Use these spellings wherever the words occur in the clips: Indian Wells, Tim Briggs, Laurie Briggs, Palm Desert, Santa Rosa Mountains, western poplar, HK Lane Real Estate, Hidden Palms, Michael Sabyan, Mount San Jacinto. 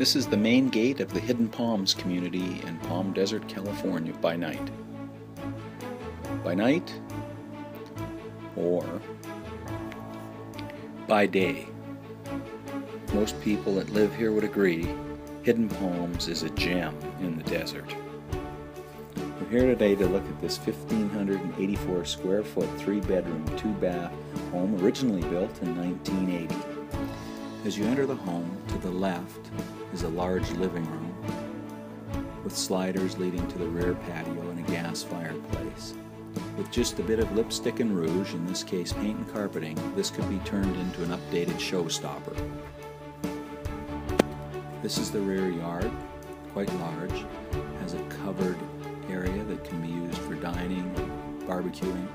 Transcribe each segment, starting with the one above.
This is the main gate of the Hidden Palms community in Palm Desert, California by night. By night or by day. Most people that live here would agree Hidden Palms is a gem in the desert. We're here today to look at this 1,584 square foot, 3-bedroom, 2-bath home originally built in 1980. As you enter the home, to the left is a large living room with sliders leading to the rear patio and a gas fireplace. With just a bit of lipstick and rouge, in this case paint and carpeting, this could be turned into an updated showstopper. This is the rear yard, quite large, has a covered area that can be used for dining, barbecuing.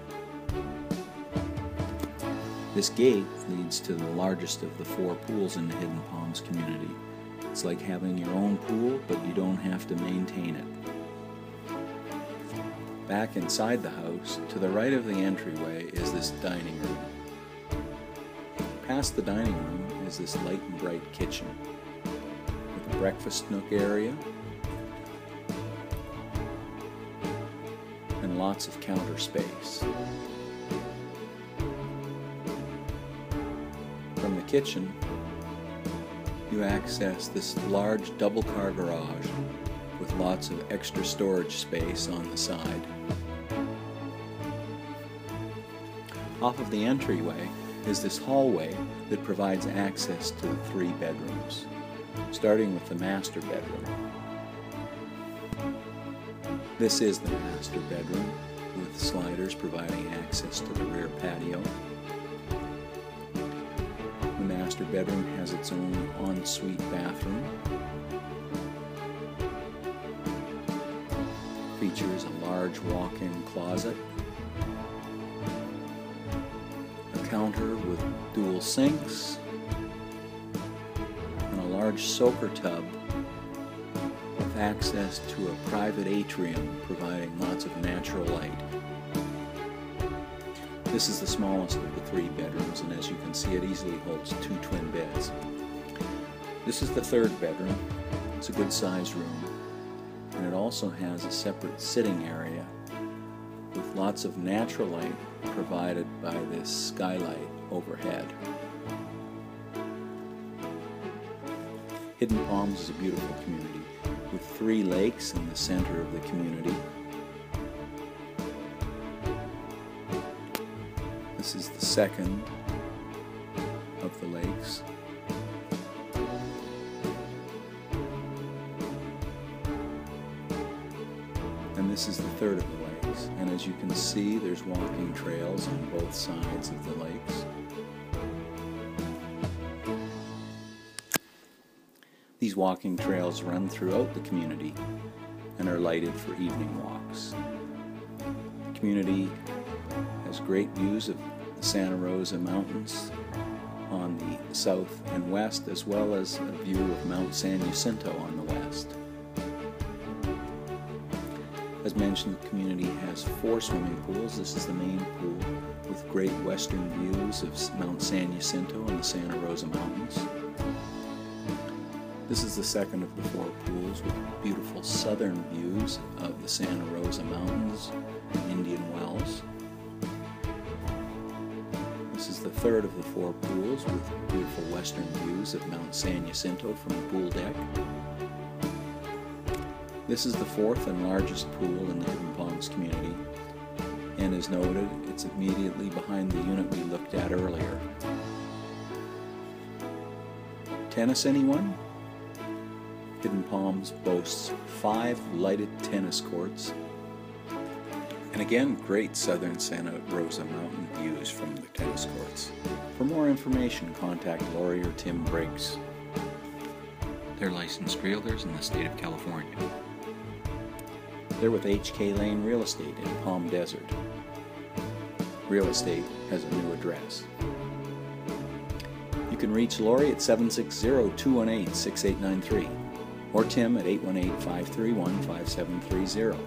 This gate leads to the largest of the 4 pools in the Hidden Palms community. It's like having your own pool, but you don't have to maintain it. Back inside the house, to the right of the entryway is this dining room. Past the dining room is this light and bright kitchen with a breakfast nook area and lots of counter space. From the kitchen, you access this large double-car garage with lots of extra storage space on the side. Off of the entryway is this hallway that provides access to the 3 bedrooms, starting with the master bedroom. This is the master bedroom, with sliders providing access to the rear patio. The master bedroom has its own ensuite bathroom. Features a large walk-in closet, a counter with dual sinks, and a large soaker tub with access to a private atrium providing lots of natural light. This is the smallest of the 3 bedrooms, and as you can see, it easily holds 2 twin beds. This is the 3rd bedroom. It's a good sized room, and it also has a separate sitting area with lots of natural light provided by this skylight overhead. Hidden Palms is a beautiful community with 3 lakes in the center of the community. This is the 2nd of the lakes. And this is the 3rd of the lakes. And as you can see, there's walking trails on both sides of the lakes. These walking trails run throughout the community and are lighted for evening walks. The community has great views of the Santa Rosa Mountains on the south and west, as well as a view of Mount San Jacinto on the west. As mentioned, the community has 4 swimming pools. This is the main pool with great western views of Mount San Jacinto and the Santa Rosa Mountains. This is the 2nd of the 4 pools with beautiful southern views of the Santa Rosa Mountains and Indian Wells. This is the 3rd of the 4 pools with beautiful western views of Mount San Jacinto from the pool deck. This is the 4th and largest pool in the Hidden Palms community, and as noted, it's immediately behind the unit we looked at earlier. Tennis, anyone? Hidden Palms boasts 5 lighted tennis courts, and again, great southern Santa Rosa mountain views from the tennis courts. For more information, contact Laurie or Tim Briggs. They're licensed realtors in the state of California. They're with HK Lane Real Estate in Palm Desert. Real estate has a new address. You can reach Laurie at 760-218-6893. Or Tim at 818-531-5730.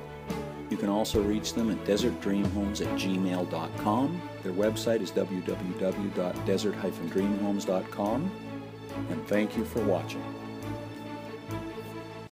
You can also reach them at desertdreamhomes@gmail.com. Their website is www.desert-dreamhomes.com. And thank you for watching.